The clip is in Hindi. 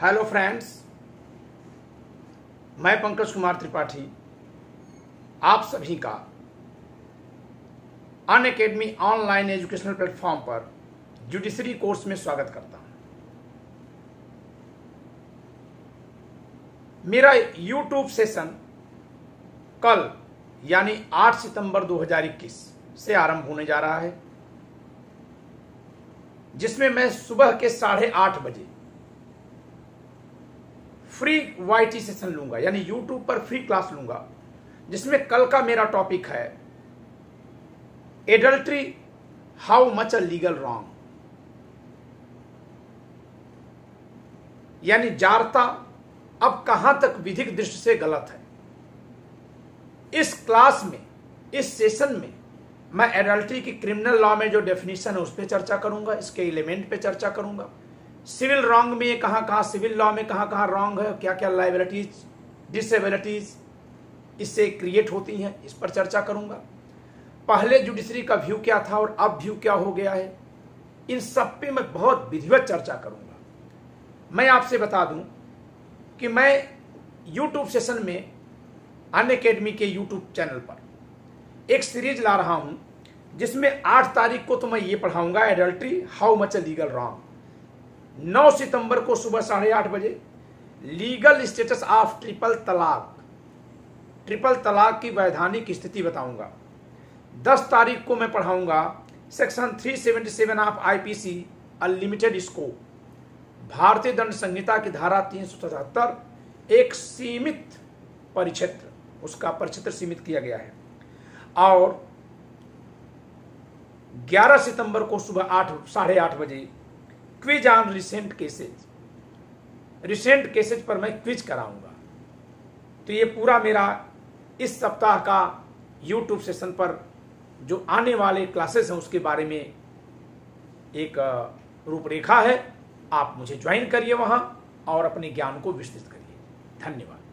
हेलो फ्रेंड्स, मैं पंकज कुमार त्रिपाठी आप सभी का Unacademy online educational platform पर जुडिशरी कोर्स में स्वागत करता हूं। मेरा यूट्यूब सेशन कल यानी 8 सितंबर 2021 से आरंभ होने जा रहा है, जिसमें मैं सुबह के 8:30 बजे फ्री वाईटी सेशन लूंगा, यानी यूट्यूब पर फ्री क्लास लूंगा, जिसमें कल का मेरा टॉपिक है adultery how much a legal wrong, यानी जारता अब कहां तक विधिक दृष्टि से गलत है। इस क्लास में, इस सेशन में मैं एडल्ट्री की क्रिमिनल लॉ में जो डेफिनेशन है उस पर चर्चा करूंगा, इसके एलिमेंट पे चर्चा करूंगा, सिविल रॉन्ग में कहाँ सिविल लॉ में कहाँ रॉन्ग है, क्या क्या लाइबिलिटीज डिसबलिटीज़ इससे क्रिएट होती हैं, इस पर चर्चा करूँगा। पहले जुडिशरी का व्यू क्या था और अब व्यू क्या हो गया है, इन सब पे मैं बहुत विधिवत चर्चा करूँगा। मैं आपसे बता दूं कि मैं यूट्यूब सेशन में अन एकेडमी के यूट्यूब चैनल पर एक सीरीज ला रहा हूँ, जिसमें 8 तारीख को तो मैं ये पढ़ाऊँगा adultery how much a legal wrong, 9 सितंबर को सुबह 8:30 बजे लीगल स्टेटस ऑफ ट्रिपल तलाक की वैधानिक स्थिति बताऊंगा। 10 तारीख को मैं पढ़ाऊंगा section 377 of IPC unlimited scope, भारतीय दंड संहिता की धारा 377, एक सीमित परिक्षेत्र, उसका परिक्षेत्र सीमित किया गया है। और 11 सितंबर को सुबह 8:30 बजे क्विज ऑन रिसेंट केसेज पर मैं क्विज कराऊंगा। तो ये पूरा मेरा इस सप्ताह का यूट्यूब सेशन पर जो आने वाले क्लासेस हैं उसके बारे में एक रूपरेखा है। आप मुझे ज्वाइन करिए वहाँ और अपने ज्ञान को विस्तृत करिए। धन्यवाद।